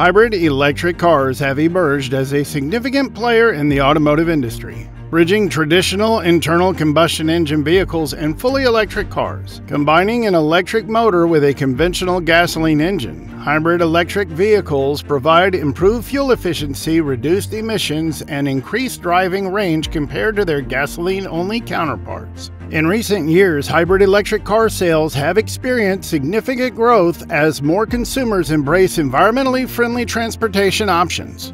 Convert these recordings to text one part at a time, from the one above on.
Hybrid electric cars have emerged as a significant player in the automotive industry, bridging traditional internal combustion engine vehicles and fully electric cars. Combining an electric motor with a conventional gasoline engine, hybrid electric vehicles provide improved fuel efficiency, reduced emissions, and increased driving range compared to their gasoline-only counterparts. In recent years, hybrid electric car sales have experienced significant growth as more consumers embrace environmentally friendly transportation options.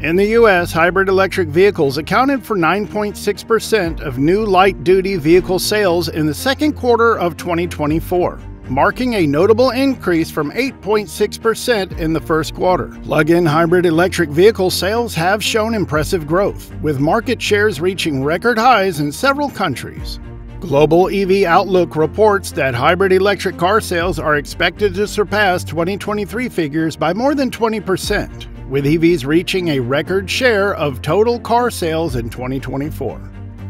In the U.S., hybrid electric vehicles accounted for 9.6% of new light-duty vehicle sales in the second quarter of 2024, marking a notable increase from 8.6% in the first quarter. Plug-in hybrid electric vehicle sales have shown impressive growth, with market shares reaching record highs in several countries. Global EV Outlook reports that hybrid electric car sales are expected to surpass 2023 figures by more than 20%. With EVs reaching a record share of total car sales in 2024.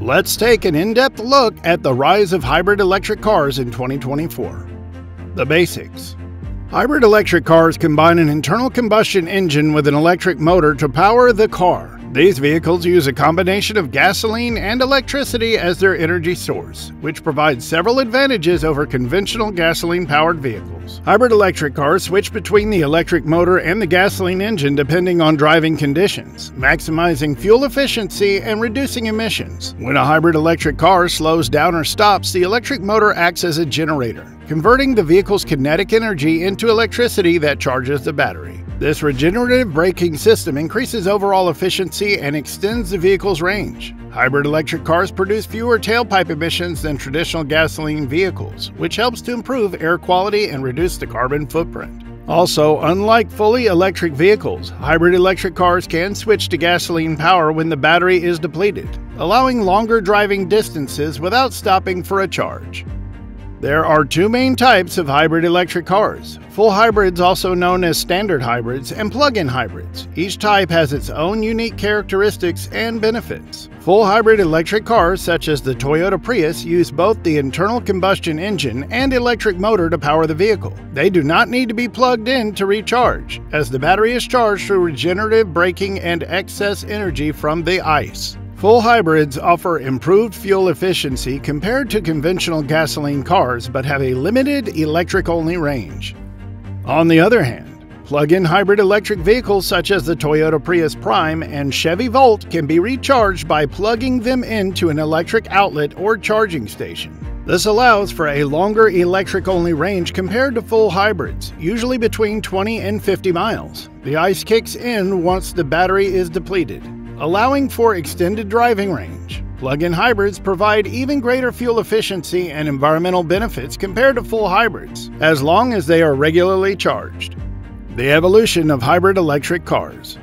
Let's take an in-depth look at the rise of hybrid electric cars in 2024. The basics. Hybrid electric cars combine an internal combustion engine with an electric motor to power the car. These vehicles use a combination of gasoline and electricity as their energy source, which provides several advantages over conventional gasoline-powered vehicles. Hybrid electric cars switch between the electric motor and the gasoline engine depending on driving conditions, maximizing fuel efficiency and reducing emissions. When a hybrid electric car slows down or stops, the electric motor acts as a generator, converting the vehicle's kinetic energy into electricity that charges the battery. This regenerative braking system increases overall efficiency and extends the vehicle's range. Hybrid electric cars produce fewer tailpipe emissions than traditional gasoline vehicles, which helps to improve air quality and reduce the carbon footprint. Also, unlike fully electric vehicles, hybrid electric cars can switch to gasoline power when the battery is depleted, allowing longer driving distances without stopping for a charge. There are two main types of hybrid electric cars, full hybrids also known as standard hybrids and plug-in hybrids. Each type has its own unique characteristics and benefits. Full hybrid electric cars such as the Toyota Prius use both the internal combustion engine and electric motor to power the vehicle. They do not need to be plugged in to recharge, as the battery is charged through regenerative braking and excess energy from the ICE. Full hybrids offer improved fuel efficiency compared to conventional gasoline cars but have a limited electric-only range. On the other hand, plug-in hybrid electric vehicles such as the Toyota Prius Prime and Chevy Volt can be recharged by plugging them into an electric outlet or charging station. This allows for a longer electric-only range compared to full hybrids, usually between 20 and 50 miles. The ICE kicks in once the battery is depleted, allowing for extended driving range. Plug-in hybrids provide even greater fuel efficiency and environmental benefits compared to full hybrids, as long as they are regularly charged. The evolution of hybrid electric cars.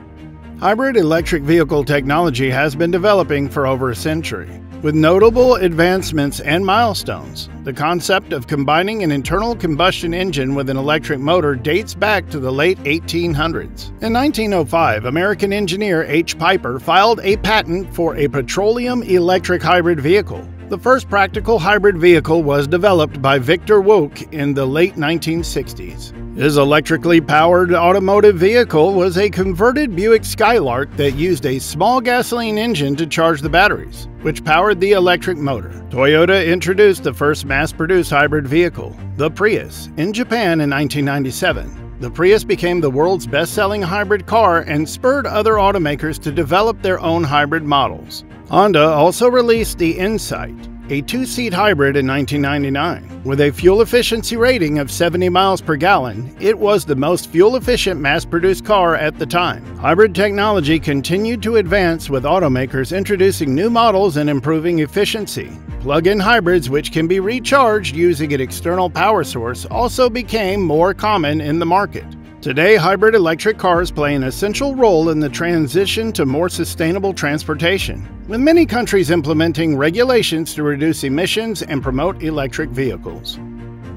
Hybrid electric vehicle technology has been developing for over a century, with notable advancements and milestones. The concept of combining an internal combustion engine with an electric motor dates back to the late 1800s. In 1905, American engineer H. Piper filed a patent for a petroleum electric hybrid vehicle. The first practical hybrid vehicle was developed by Victor Woke in the late 1960s. His electrically powered automotive vehicle was a converted Buick Skylark that used a small gasoline engine to charge the batteries, which powered the electric motor. Toyota introduced the first mass-produced hybrid vehicle, the Prius, in Japan in 1997. The Prius became the world's best-selling hybrid car and spurred other automakers to develop their own hybrid models. Honda also released the Insight, a two-seat hybrid in 1999. With a fuel efficiency rating of 70 miles per gallon, it was the most fuel-efficient mass-produced car at the time. Hybrid technology continued to advance, with automakers introducing new models and improving efficiency. Plug-in hybrids, which can be recharged using an external power source, also became more common in the market. Today, hybrid electric cars play an essential role in the transition to more sustainable transportation, with many countries implementing regulations to reduce emissions and promote electric vehicles.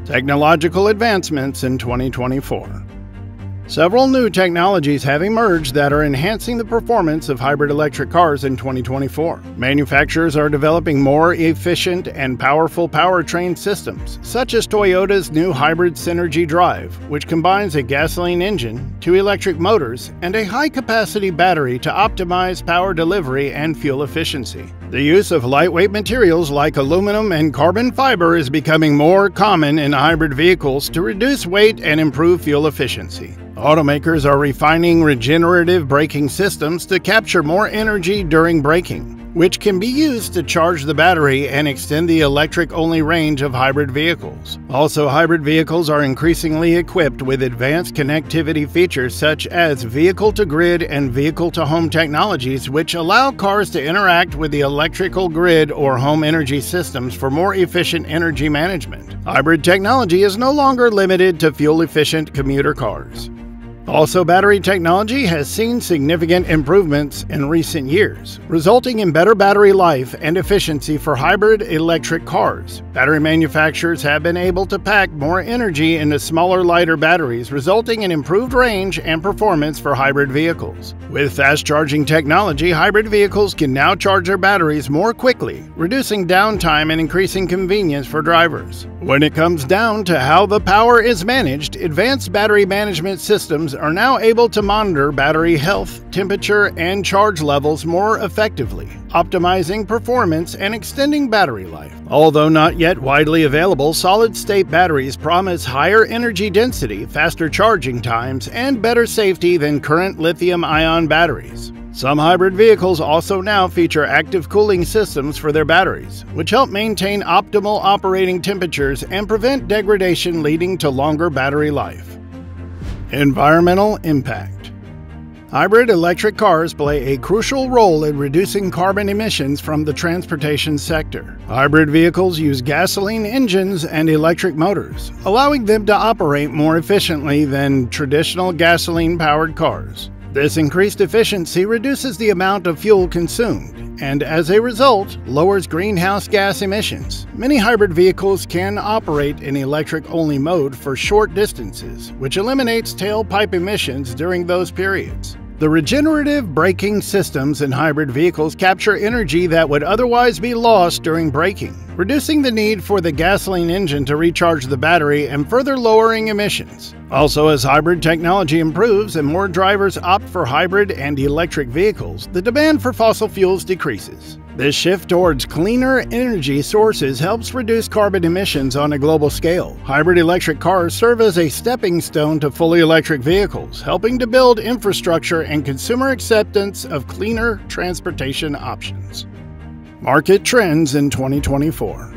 Technological advancements in 2024. Several new technologies have emerged that are enhancing the performance of hybrid electric cars in 2024. Manufacturers are developing more efficient and powerful powertrain systems, such as Toyota's new Hybrid Synergy Drive, which combines a gasoline engine, two electric motors, and a high-capacity battery to optimize power delivery and fuel efficiency. The use of lightweight materials like aluminum and carbon fiber is becoming more common in hybrid vehicles to reduce weight and improve fuel efficiency. Automakers are refining regenerative braking systems to capture more energy during braking, which can be used to charge the battery and extend the electric-only range of hybrid vehicles. Also, hybrid vehicles are increasingly equipped with advanced connectivity features such as vehicle-to-grid and vehicle-to-home technologies, which allow cars to interact with the electrical grid or home energy systems for more efficient energy management. Hybrid technology is no longer limited to fuel-efficient commuter cars. Also, battery technology has seen significant improvements in recent years, resulting in better battery life and efficiency for hybrid electric cars. Battery manufacturers have been able to pack more energy into smaller, lighter batteries, resulting in improved range and performance for hybrid vehicles. With fast charging technology, hybrid vehicles can now charge their batteries more quickly, reducing downtime and increasing convenience for drivers. When it comes down to how the power is managed, advanced battery management systems are now able to monitor battery health, temperature, and charge levels more effectively, optimizing performance and extending battery life. Although not yet widely available, solid-state batteries promise higher energy density, faster charging times, and better safety than current lithium-ion batteries. Some hybrid vehicles also now feature active cooling systems for their batteries, which help maintain optimal operating temperatures and prevent degradation, leading to longer battery life. Environmental impact. Hybrid electric cars play a crucial role in reducing carbon emissions from the transportation sector. Hybrid vehicles use gasoline engines and electric motors, allowing them to operate more efficiently than traditional gasoline-powered cars. This increased efficiency reduces the amount of fuel consumed and, as a result, lowers greenhouse gas emissions. Many hybrid vehicles can operate in electric-only mode for short distances, which eliminates tailpipe emissions during those periods. The regenerative braking systems in hybrid vehicles capture energy that would otherwise be lost during braking, reducing the need for the gasoline engine to recharge the battery and further lowering emissions. Also, as hybrid technology improves and more drivers opt for hybrid and electric vehicles, the demand for fossil fuels decreases. This shift towards cleaner energy sources helps reduce carbon emissions on a global scale. Hybrid electric cars serve as a stepping stone to fully electric vehicles, helping to build infrastructure and consumer acceptance of cleaner transportation options. Market trends in 2024.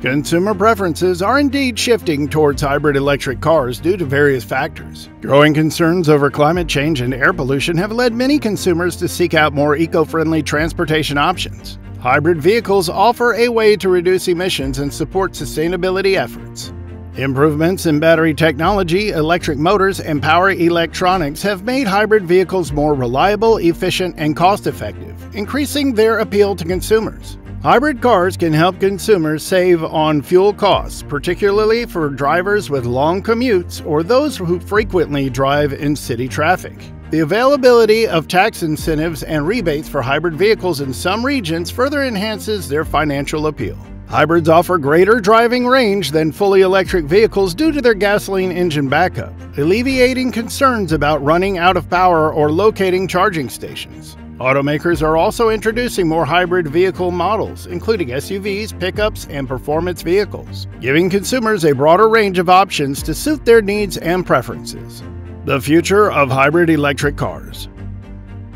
Consumer preferences are indeed shifting towards hybrid electric cars due to various factors. Growing concerns over climate change and air pollution have led many consumers to seek out more eco-friendly transportation options. Hybrid vehicles offer a way to reduce emissions and support sustainability efforts. Improvements in battery technology, electric motors, and power electronics have made hybrid vehicles more reliable, efficient, and cost-effective, increasing their appeal to consumers. Hybrid cars can help consumers save on fuel costs, particularly for drivers with long commutes or those who frequently drive in city traffic. The availability of tax incentives and rebates for hybrid vehicles in some regions further enhances their financial appeal. Hybrids offer greater driving range than fully electric vehicles due to their gasoline engine backup, alleviating concerns about running out of power or locating charging stations. Automakers are also introducing more hybrid vehicle models, including SUVs, pickups, and performance vehicles, giving consumers a broader range of options to suit their needs and preferences. The future of hybrid electric cars.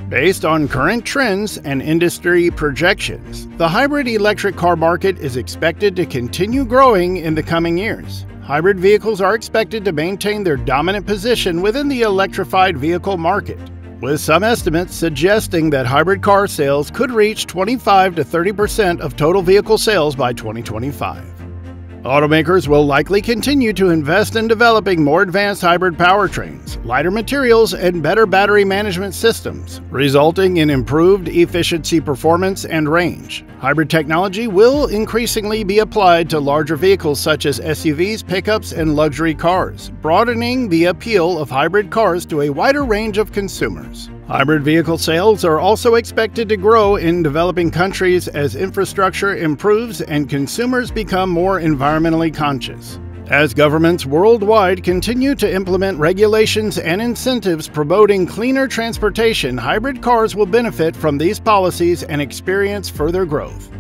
Based on current trends and industry projections, the hybrid electric car market is expected to continue growing in the coming years. Hybrid vehicles are expected to maintain their dominant position within the electrified vehicle market, with some estimates suggesting that hybrid car sales could reach 25 to 30% of total vehicle sales by 2025. Automakers will likely continue to invest in developing more advanced hybrid powertrains, lighter materials, and better battery management systems, resulting in improved efficiency, performance, and range. Hybrid technology will increasingly be applied to larger vehicles such as SUVs, pickups, and luxury cars, broadening the appeal of hybrid cars to a wider range of consumers. Hybrid vehicle sales are also expected to grow in developing countries as infrastructure improves and consumers become more environmentally conscious. As governments worldwide continue to implement regulations and incentives promoting cleaner transportation, hybrid cars will benefit from these policies and experience further growth.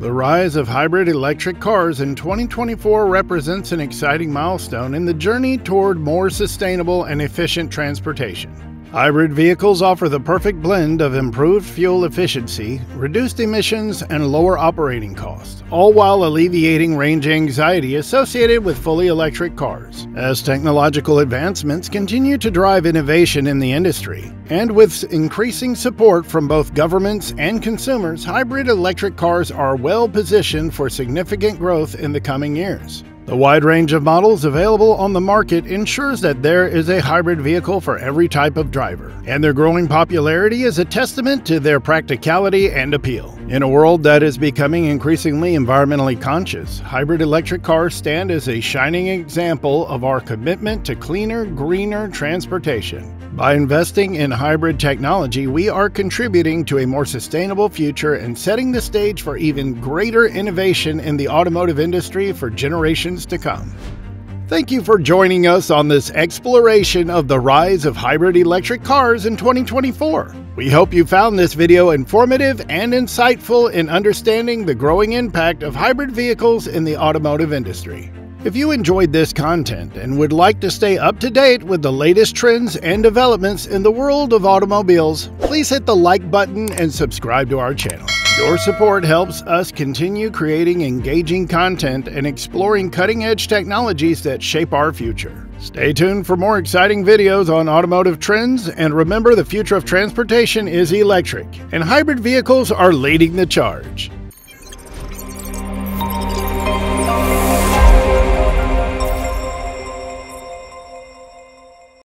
The rise of hybrid electric cars in 2024 represents an exciting milestone in the journey toward more sustainable and efficient transportation. Hybrid vehicles offer the perfect blend of improved fuel efficiency, reduced emissions, and lower operating costs, all while alleviating range anxiety associated with fully electric cars. As technological advancements continue to drive innovation in the industry, and with increasing support from both governments and consumers, hybrid electric cars are well positioned for significant growth in the coming years. The wide range of models available on the market ensures that there is a hybrid vehicle for every type of driver, and their growing popularity is a testament to their practicality and appeal. In a world that is becoming increasingly environmentally conscious, hybrid electric cars stand as a shining example of our commitment to cleaner, greener transportation. By investing in hybrid technology, we are contributing to a more sustainable future and setting the stage for even greater innovation in the automotive industry for generations to come. Thank you for joining us on this exploration of the rise of hybrid electric cars in 2024. We hope you found this video informative and insightful in understanding the growing impact of hybrid vehicles in the automotive industry. If you enjoyed this content and would like to stay up to date with the latest trends and developments in the world of automobiles, please hit the like button and subscribe to our channel. Your support helps us continue creating engaging content and exploring cutting-edge technologies that shape our future. Stay tuned for more exciting videos on automotive trends, and remember, the future of transportation is electric, and hybrid vehicles are leading the charge.